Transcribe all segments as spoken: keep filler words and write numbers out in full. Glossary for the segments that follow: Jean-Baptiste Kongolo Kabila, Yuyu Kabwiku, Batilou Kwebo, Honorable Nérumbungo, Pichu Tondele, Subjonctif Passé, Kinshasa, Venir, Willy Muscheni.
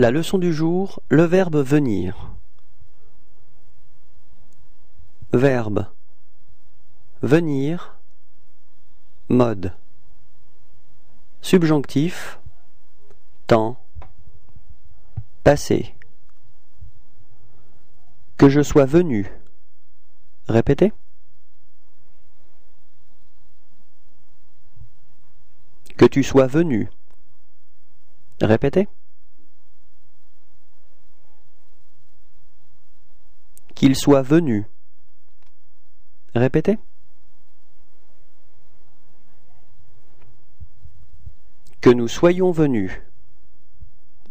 La leçon du jour, le verbe venir. Verbe venir, mode subjonctif, temps passé. Que je sois venu. Répétez. Que tu sois venu. Répétez. Qu'il soit venu. Répétez. Que nous soyons venus.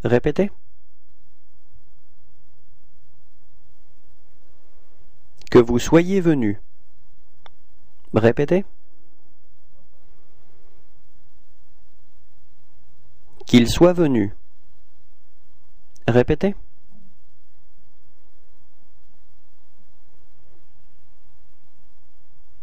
Répétez. Que vous soyez venus. Répétez. Qu'il soit venu. Répétez.